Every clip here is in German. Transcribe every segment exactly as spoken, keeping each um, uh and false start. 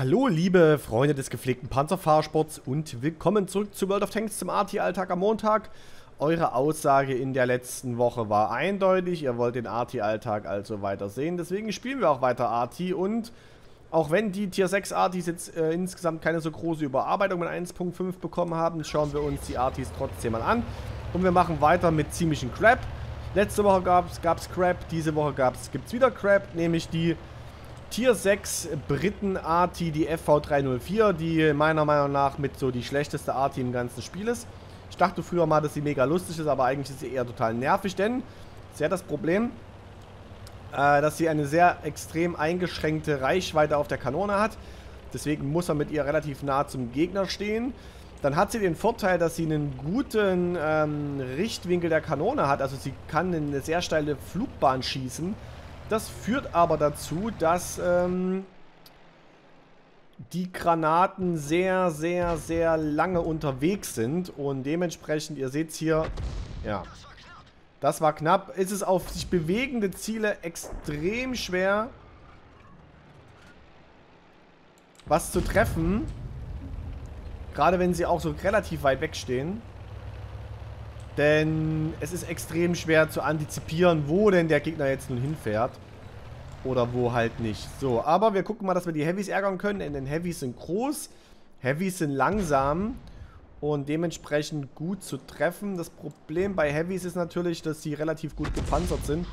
Hallo liebe Freunde des gepflegten Panzerfahrsports und willkommen zurück zu World of Tanks zum A R T-Alltag am Montag. Eure Aussage in der letzten Woche war eindeutig, ihr wollt den A R T-Alltag also weiter sehen, deswegen spielen wir auch weiter A R T und auch wenn die Tier sechs A R Ts jetzt äh, insgesamt keine so große Überarbeitung mit eins Punkt fünf bekommen haben, schauen wir uns die A R Ts trotzdem mal an und wir machen weiter mit ziemlichen Crap. Letzte Woche gab es Crap, diese Woche gibt es wieder Crap, nämlich die Tier sechs Briten A R T, die F V drei null vier, die meiner Meinung nach mit so die schlechteste A R T im ganzen Spiel ist. Ich dachte früher mal, dass sie mega lustig ist, aber eigentlich ist sie eher total nervig, denn sie hat das Problem, äh, dass sie eine sehr extrem eingeschränkte Reichweite auf der Kanone hat. Deswegen muss er mit ihr relativ nah zum Gegner stehen. Dann hat sie den Vorteil, dass sie einen guten ähm, Richtwinkel der Kanone hat, also sie kann eine sehr steile Flugbahn schießen. Das führt aber dazu, dass ähm, die Granaten sehr, sehr, sehr lange unterwegs sind. Und dementsprechend, ihr seht es hier, ja, das war knapp. Es ist auf sich bewegende Ziele extrem schwer, was zu treffen. Gerade wenn sie auch so relativ weit weg stehen. Denn es ist extrem schwer zu antizipieren, wo denn der Gegner jetzt nun hinfährt. Oder wo halt nicht. So, aber wir gucken mal, dass wir die Heavys ärgern können. Denn Heavys sind groß, Heavys sind langsam und dementsprechend gut zu treffen. Das Problem bei Heavys ist natürlich, dass sie relativ gut gepanzert sind.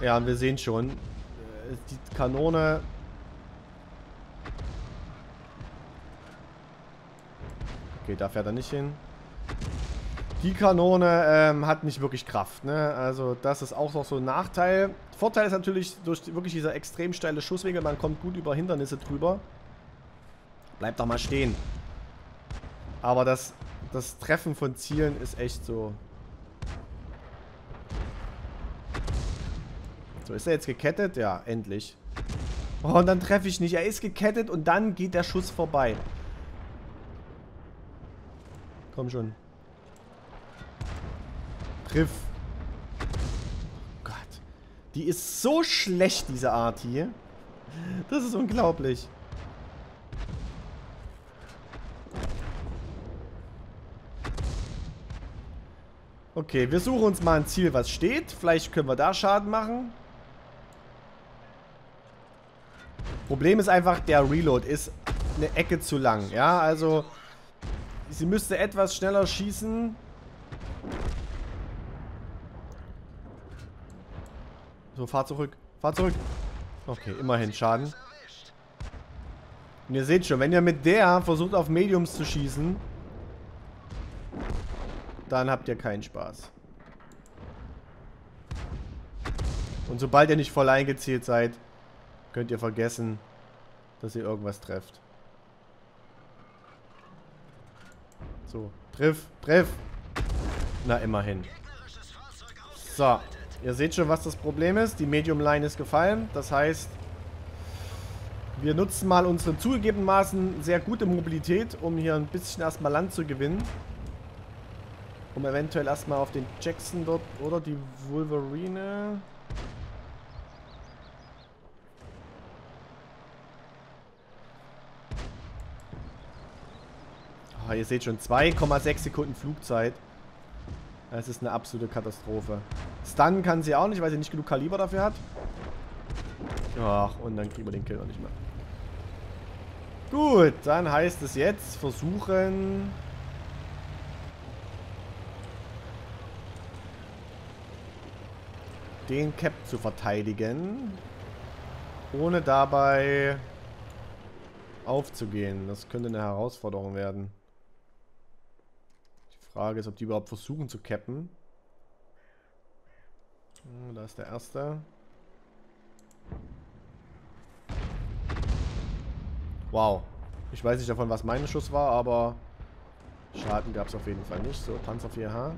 Ja, und wir sehen schon, die Kanone... Okay, da fährt er nicht hin. Die Kanone ähm, hat nicht wirklich Kraft, ne? Also das ist auch noch so ein Nachteil. Vorteil ist natürlich durch wirklich dieser extrem steile Schusswinkel, man kommt gut über Hindernisse drüber. Bleibt doch mal stehen. Aber das, das Treffen von Zielen ist echt so. So, ist er jetzt gekettet? Ja, endlich. Oh, und dann treffe ich nicht. Er ist gekettet und dann geht der Schuss vorbei. Komm schon. Triff. Oh Gott. Die ist so schlecht, diese Art hier. Das ist unglaublich. Okay, wir suchen uns mal ein Ziel, was steht. Vielleicht können wir da Schaden machen. Problem ist einfach, der Reload ist eine Ecke zu lang. Ja, also sie müsste etwas schneller schießen. So, fahr zurück. Fahr zurück. Okay, immerhin Schaden. Und ihr seht schon, wenn ihr mit der versucht auf Mediums zu schießen, dann habt ihr keinen Spaß. Und sobald ihr nicht voll eingezielt seid, könnt ihr vergessen, dass ihr irgendwas trefft. So, triff, triff. Na, immerhin. So. Ihr seht schon, was das Problem ist. Die Medium Line ist gefallen. Das heißt, wir nutzen mal unsere zugegebenermaßen sehr gute Mobilität, um hier ein bisschen erstmal Land zu gewinnen. Um eventuell erstmal auf den Jackson dort oder die Wolverine. Oh, ihr seht schon, zwei Komma sechs Sekunden Flugzeit. Es ist eine absolute Katastrophe. Stunnen kann sie auch nicht, weil sie nicht genug Kaliber dafür hat. Ach, und dann kriegen wir den Kill noch nicht mehr. Gut, dann heißt es jetzt versuchen... den Cap zu verteidigen. Ohne dabei aufzugehen. Das könnte eine Herausforderung werden. Frage ist, ob die überhaupt versuchen zu cappen. Da ist der erste. Wow. Ich weiß nicht davon, was mein Schuss war, aber Schaden gab es auf jeden Fall nicht. So, Panzer vier H.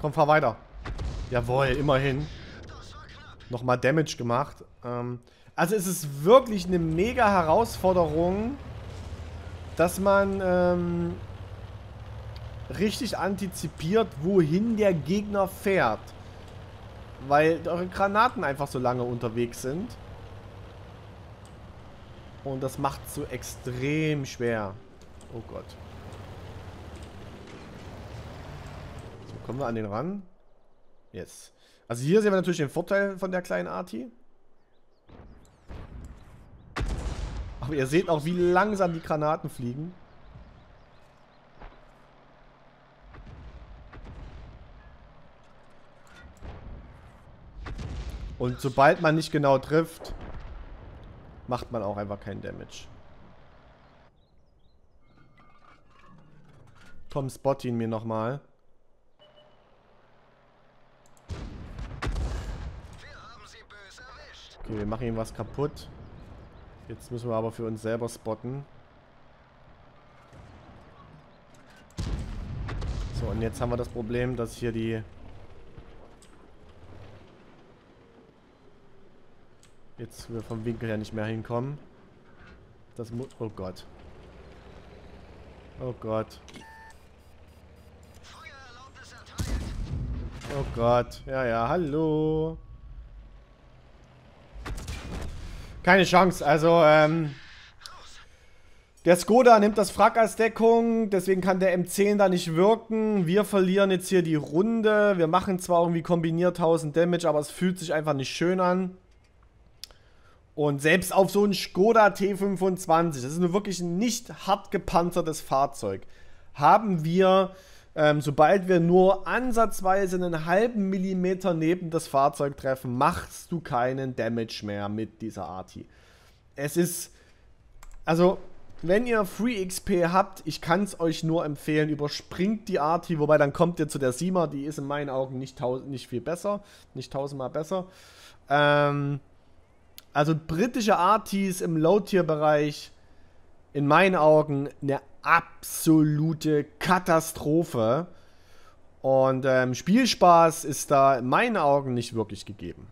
Komm, fahr weiter. Jawohl, immerhin. Nochmal Damage gemacht. Ähm, also es ist wirklich eine mega Herausforderung, dass man ähm, richtig antizipiert, wohin der Gegner fährt. Weil eure Granaten einfach so lange unterwegs sind. Und das macht es so extrem schwer. Oh Gott. So, kommen wir an den ran. Yes. Also hier sehen wir natürlich den Vorteil von der kleinen Arti. Aber ihr seht auch, wie langsam die Granaten fliegen. Und sobald man nicht genau trifft, macht man auch einfach keinen Damage. Komm, spot ihn mir nochmal. Okay, wir machen ihm was kaputt. Jetzt müssen wir aber für uns selber spotten. So, und jetzt haben wir das Problem, dass hier die... Jetzt wir vom Winkel her nicht mehr hinkommen. Das muss... Oh Gott. Oh Gott. Oh Gott. Ja, ja, hallo. Keine Chance. Also, ähm... der Skoda nimmt das Frack als Deckung. Deswegen kann der M zehn da nicht wirken. Wir verlieren jetzt hier die Runde. Wir machen zwar irgendwie kombiniert tausend Damage, aber es fühlt sich einfach nicht schön an. Und selbst auf so ein Skoda T fünfundzwanzig, das ist nur wirklich ein nicht hart gepanzertes Fahrzeug, haben wir, ähm, sobald wir nur ansatzweise einen halben Millimeter neben das Fahrzeug treffen, machst du keinen Damage mehr mit dieser Arti. Es ist, also, wenn ihr Free X P habt, ich kann es euch nur empfehlen, überspringt die Arti, wobei dann kommt ihr zu der Siemer, die ist in meinen Augen nicht, nicht viel besser, nicht tausendmal besser. Ähm... Also britische Artis im Low-Tier-Bereich, in meinen Augen, eine absolute Katastrophe. Und ähm, Spielspaß ist da in meinen Augen nicht wirklich gegeben.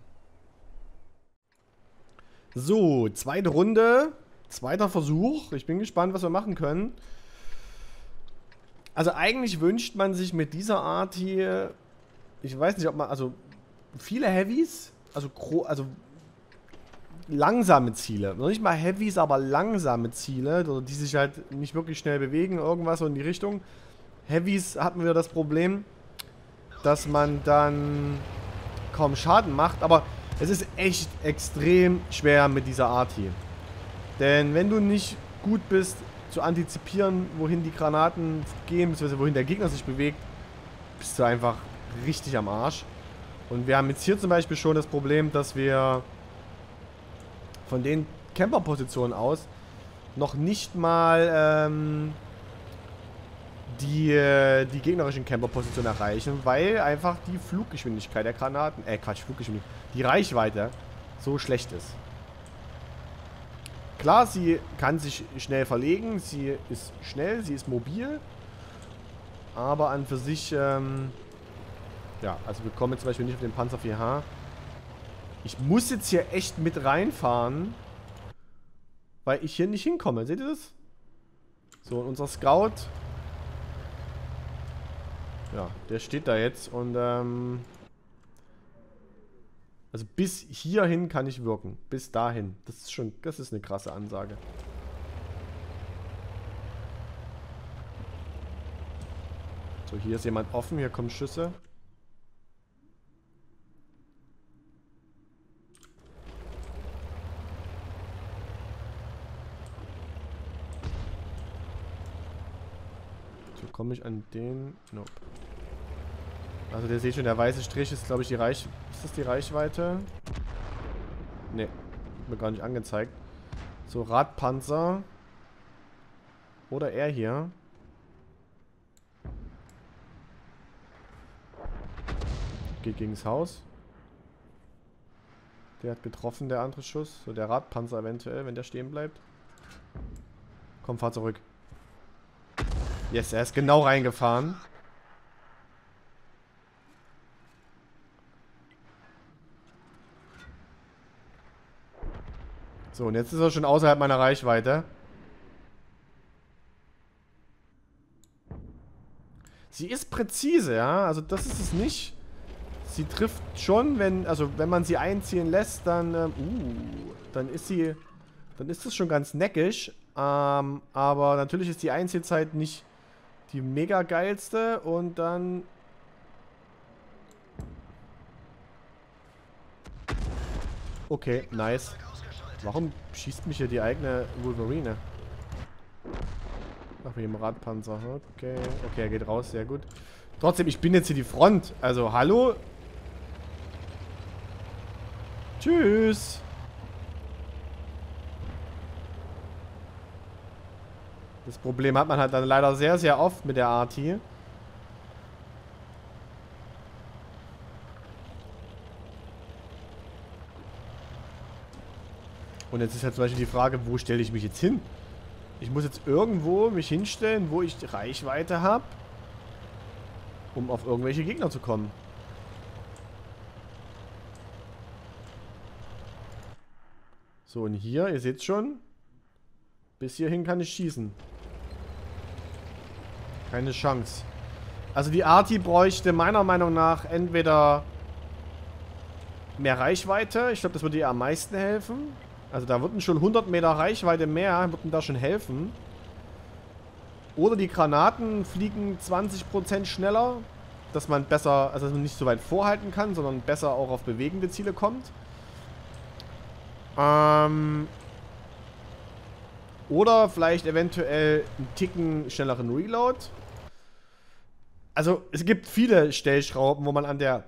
So, zweite Runde, zweiter Versuch. Ich bin gespannt, was wir machen können. Also eigentlich wünscht man sich mit dieser Art hier, ich weiß nicht, ob man, also viele Heavies, also also langsame Ziele, noch nicht mal Heavies, aber langsame Ziele, die sich halt nicht wirklich schnell bewegen, irgendwas so in die Richtung. Heavies hatten wir das Problem, dass man dann kaum Schaden macht, aber es ist echt extrem schwer mit dieser Art hier. Denn wenn du nicht gut bist, zu antizipieren, wohin die Granaten gehen, beziehungsweise wohin der Gegner sich bewegt, bist du einfach richtig am Arsch. Und wir haben jetzt hier zum Beispiel schon das Problem, dass wir von den Camper-Positionen aus noch nicht mal ähm, die, äh, die gegnerischen Camper-Positionen erreichen, weil einfach die Fluggeschwindigkeit der Granaten, äh Quatsch, Fluggeschwindigkeit, die Reichweite so schlecht ist. Klar, sie kann sich schnell verlegen, sie ist schnell, sie ist mobil, aber an für sich, ähm, ja, also wir kommen jetzt zum Beispiel nicht auf den Panzer vier H. Ich muss jetzt hier echt mit reinfahren, weil ich hier nicht hinkomme. Seht ihr das? So, unser Scout. Ja, der steht da jetzt und ähm... also bis hierhin kann ich wirken. Bis dahin. Das ist schon, das ist eine krasse Ansage. So, hier ist jemand offen. Hier kommen Schüsse. Komme ich an den... Nope. Also ihr seht schon, der weiße Strich ist, glaube ich, die Reich... Ist das die Reichweite? Ne. Mir gar nicht angezeigt. So, Radpanzer. Oder er hier. Geht gegen das Haus. Der hat getroffen, der andere Schuss. So, der Radpanzer eventuell, wenn der stehen bleibt. Komm, fahr zurück. Yes, er ist genau reingefahren. So, und jetzt ist er schon außerhalb meiner Reichweite. Sie ist präzise, ja. Also das ist es nicht. Sie trifft schon, wenn, also wenn man sie einziehen lässt, dann, äh, uh, dann ist sie dann ist das schon ganz neckisch. Ähm, aber natürlich ist die Einziehzeit nicht die mega geilste. Und dann... Okay, nice. Warum schießt mich hier die eigene Wolverine? Ach, mit dem Radpanzer. Okay, okay, er geht raus, sehr gut. Trotzdem, ich bin jetzt hier die Front. Also, hallo? Tschüss! Das Problem hat man halt dann leider sehr, sehr oft mit der Art hier. Und jetzt ist halt zum Beispiel die Frage, wo stelle ich mich jetzt hin? Ich muss jetzt irgendwo mich hinstellen, wo ich Reichweite habe, um auf irgendwelche Gegner zu kommen. So, und hier, ihr seht schon, bis hierhin kann ich schießen. Keine Chance. Also die Arti bräuchte meiner Meinung nach entweder mehr Reichweite. Ich glaube, das würde ihr am meisten helfen. Also da würden schon hundert Meter Reichweite mehr, würden da schon helfen. Oder die Granaten fliegen zwanzig Prozent schneller, dass man besser, also dass man nicht so weit vorhalten kann, sondern besser auch auf bewegende Ziele kommt. Ähm Oder vielleicht eventuell einen Ticken schnelleren Reload. Also es gibt viele Stellschrauben, wo man an der,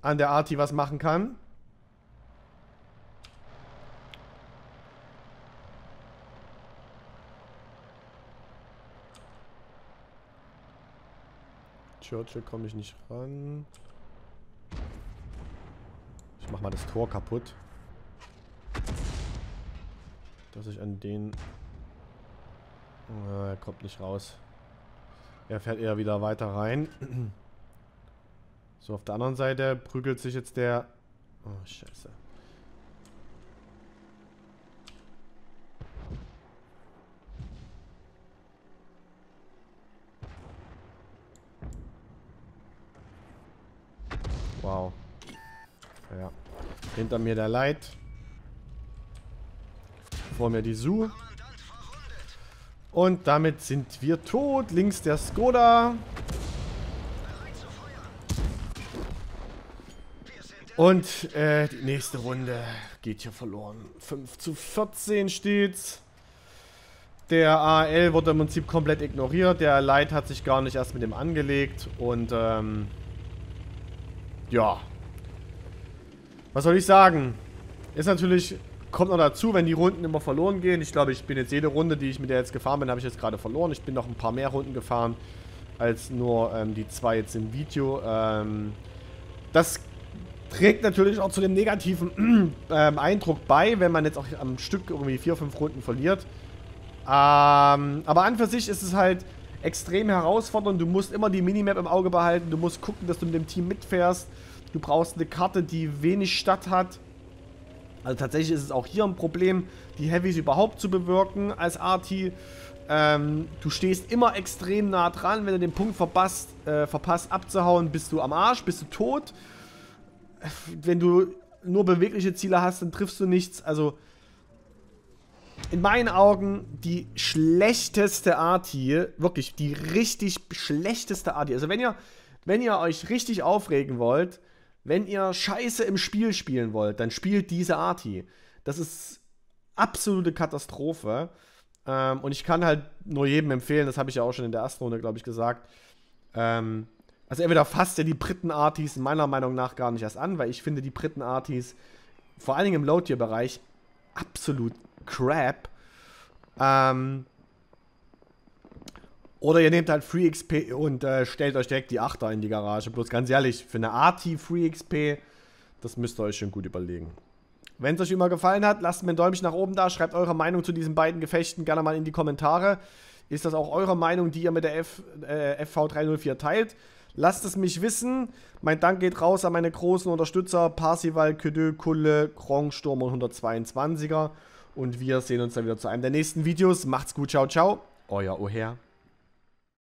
an der Arti was machen kann. Churchill komme ich nicht ran. Ich mach mal das Tor kaputt. Dass ich an den... Ah, er kommt nicht raus. Er fährt eher wieder weiter rein. So, auf der anderen Seite prügelt sich jetzt der... Oh, scheiße. Wow. Ja. Hinter mir der Light. Vor mir die Su. Und damit sind wir tot. Links der Skoda. Und äh, die nächste Runde geht hier verloren. fünf zu vierzehn steht's. Der A R L wurde im Prinzip komplett ignoriert. Der Light hat sich gar nicht erst mit dem angelegt. Und ähm... ja. Was soll ich sagen? Ist natürlich... Kommt noch dazu, wenn die Runden immer verloren gehen. Ich glaube, ich bin jetzt jede Runde, die ich mit der jetzt gefahren bin, habe ich jetzt gerade verloren. Ich bin noch ein paar mehr Runden gefahren, als nur ähm, die zwei jetzt im Video. Ähm, das trägt natürlich auch zu dem negativen ähm, Eindruck bei, wenn man jetzt auch am Stück irgendwie vier, fünf Runden verliert. Ähm, aber an für sich ist es halt extrem herausfordernd. Du musst immer die Minimap im Auge behalten. Du musst gucken, dass du mit dem Team mitfährst. Du brauchst eine Karte, die wenig Stadt hat. Also tatsächlich ist es auch hier ein Problem, die Heavies überhaupt zu bewirken als Arti. Ähm, du stehst immer extrem nah dran, wenn du den Punkt verpasst, äh, verpasst abzuhauen, bist du am Arsch, bist du tot. Wenn du nur bewegliche Ziele hast, dann triffst du nichts. Also in meinen Augen die schlechteste Arti, wirklich die richtig schlechteste Arti. Also wenn ihr, wenn ihr euch richtig aufregen wollt, wenn ihr Scheiße im Spiel spielen wollt, dann spielt diese Arti. Das ist absolute Katastrophe. Ähm, und ich kann halt nur jedem empfehlen, das habe ich ja auch schon in der ersten Runde, glaube ich, gesagt. Ähm, also entweder fasst ihr die Briten-Artis meiner Meinung nach gar nicht erst an, weil ich finde die Briten-Artis, vor allen Dingen im Low-Tier-Bereich, absolut crap. Ähm, Oder ihr nehmt halt Free X P und äh, stellt euch direkt die Achter in die Garage. Bloß ganz ehrlich, für eine Arti Free X P, das müsst ihr euch schon gut überlegen. Wenn es euch immer gefallen hat, lasst mir ein Däumchen nach oben da. Schreibt eure Meinung zu diesen beiden Gefechten gerne mal in die Kommentare. Ist das auch eure Meinung, die ihr mit der F, äh, F V drei null vier teilt? Lasst es mich wissen. Mein Dank geht raus an meine großen Unterstützer. Parsival, Ködö, Kulle, Kronsturm und hundertzweiundzwanziger. Und wir sehen uns dann wieder zu einem der nächsten Videos. Macht's gut, ciao, ciao. Euer O'Hare.